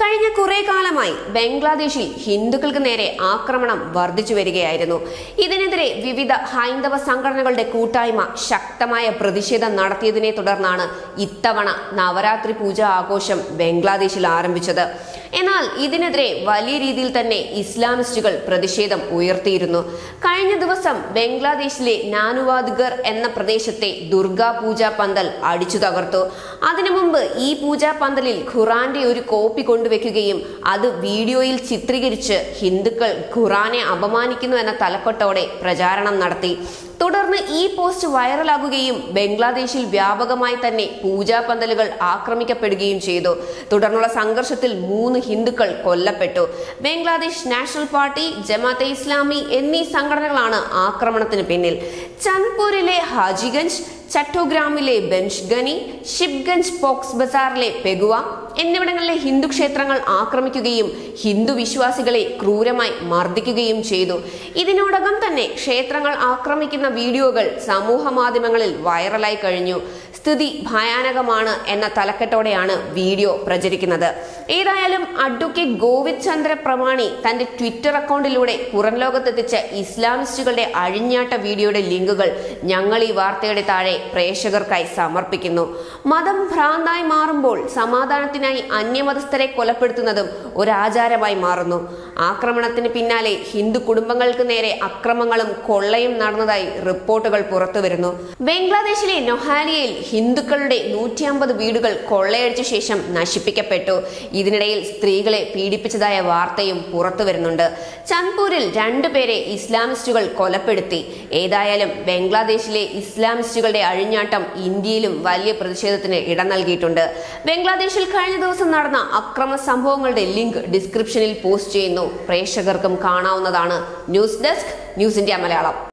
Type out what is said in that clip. കഴിഞ്ഞ കുറേ കാലമായി ബംഗ്ലാദേശിൽ ഹിന്ദുക്കൾക്ക് നേരെ ആക്രമണം വർദ്ധിച്ചു വരികയായിരുന്നു. ഇതിനെതിരെ വിവിധ ഹൈന്ദവ സംഘടനകളുടെ കൂട്ടായ്മ ശക്തമായ പ്രതിഷേധം നടത്തിയതിനെ തുടർന്നാണ് ഇത്തവണ നവരാത്രി പൂജ ആഘോഷം ബംഗ്ലാദേശിൽ ആരംഭിച്ചത്. എന്നാൽ ഇതിനെതിരെ വലിയ രീതിയിൽ തന്നെ ഇസ്ലാമിസ്റ്റുകൾ പ്രതിഷേധം ഉയർത്തിയിരുന്നു. കഴിഞ്ഞ ദിവസം ബംഗ്ലാദേശിലെ നാനുവാദ്ഗർ എന്ന പ്രദേശത്തെ ദുർഗാ പൂജാ പന്തൽ അടിച്ചു തകർത്തു. അതിനു മുമ്പ് ഈ പൂജാ പന്തലിൽ ഖുറാന്റെ ഒരു കോപ്പി കൊണ്ടുവയ്ക്കുകയും അത് വീഡിയോയിൽ ചിത്രീകരിച്ച് ഹിന്ദുക്കൾ ഖുറാനെ അപമാനിക്കുന്നു എന്ന തലക്കെട്ടോടെ പ്രചാരണം നടത്തി. തുടർന്ന് ഈ പോസ്റ്റ് വൈറലാകുകയും ബംഗ്ലാദേശിൽ വ്യാപകമായി തന്നെ പൂജാ പന്തലുകൾ ആക്രമിക്കപ്പെടുകയും ചെയ്തു. തുടർന്നുള്ള സംഘർഷത്തിൽ 3 ഹിന്ദുക്കൾ കൊല്ലപ്പെട്ടു. ബംഗ്ലാദേശ് നാഷണൽ പാർട്ടി, ജമാഅത്തെ ഇസ്ലാമി എന്നീ സംഘടനകളാണ് ആക്രമണത്തിന് പിന്നിൽ. ചന്ദ്പൂരിലെ ഹാജിഗഞ്ച്, ചട്ടോഗ്രാമിലെ ബെൻഷ്ഗനി, ഷിബ്ഗഞ്ച്, പോക്സ് ബസാറിലെ പെഗുവ എന്നിവിടങ്ങളിലെ ഹിന്ദു ക്ഷേത്രങ്ങൾ ആക്രമിക്കുകയും ഹിന്ദു വിശ്വാസികളെ ക്രൂരമായി മർദ്ദിക്കുകയും ചെയ്തു. ഇതിനോടകം തന്നെ ക്ഷേത്രങ്ങൾ ആക്രമിക്കുന്ന വീഡിയോകൾ സമൂഹ മാധ്യമങ്ങളിൽ വൈറലായി കഴിഞ്ഞു. സ്ഥിതി ഭയാനകമാണ് എന്ന തലക്കെട്ടോടെയാണ് വീഡിയോ പ്രചരിക്കുന്നത്. ഏതായാലും അഡ്വക്കേറ്റ് ഗോവിന്ദ് ചന്ദ്ര പ്രമാണി തന്റെ ട്വിറ്റർ അക്കൗണ്ടിലൂടെ പുറം ലോകത്തെത്തിച്ച ഇസ്ലാമിസ്റ്റുകളുടെ അഴിഞ്ഞാട്ട വീഡിയോയുടെ ലിങ്കുകൾ ഞങ്ങൾ ഈ വാർത്തയുടെ താഴെ പ്രേക്ഷകർക്കായി സമർപ്പിക്കുന്നു. മതം ഭ്രാന്തായി മാറുമ്പോൾ സമാധാനത്തിനായി അന്യമതസ്ഥരെ കൊലപ്പെടുത്തുന്നതും ഒരാചാരമായി മാറുന്നു. ആക്രമണത്തിന് പിന്നാലെ ഹിന്ദു കുടുംബങ്ങൾക്ക് നേരെ അക്രമങ്ങളും കൊള്ളയും നടന്നതായി റിപ്പോർട്ടുകൾ പുറത്തുവരുന്നു. ബംഗ്ലാദേശിലെ നൊഹാലിയയിൽ ഹിന്ദുക്കളുടെ 150 വീടുകൾ കൊള്ളയടിച്ച ശേഷം നശിപ്പിക്കപ്പെട്ടു. ഇതിനിടയിൽ സ്ത്രീകളെ പീഡിപ്പിച്ചതായ വാർത്തയും പുറത്തുവരുന്നുണ്ട്. ചന്ദ്പൂരിൽ 2 പേരെ ഇസ്ലാമിസ്റ്റുകൾ കൊലപ്പെടുത്തി. ഏതായാലും ബംഗ്ലാദേശിലെ ഇസ്ലാമിസ്റ്റുകൾ അഴിഞ്ഞാട്ടം ഇന്ത്യയിലും വലിയ പ്രതിഷേധത്തിന് ഇട നൽകിയിട്ടുണ്ട്. ബംഗ്ലാദേശിൽ കഴിഞ്ഞ ദിവസം നടന്ന അക്രമ സംഭവങ്ങളുടെ ലിങ്ക് ഡിസ്ക്രിപ്ഷനിൽ പോസ്റ്റ് ചെയ്യുന്നു. പ്രേക്ഷകർക്കും കാണാവുന്നതാണ്. News desk, news India Malayalam.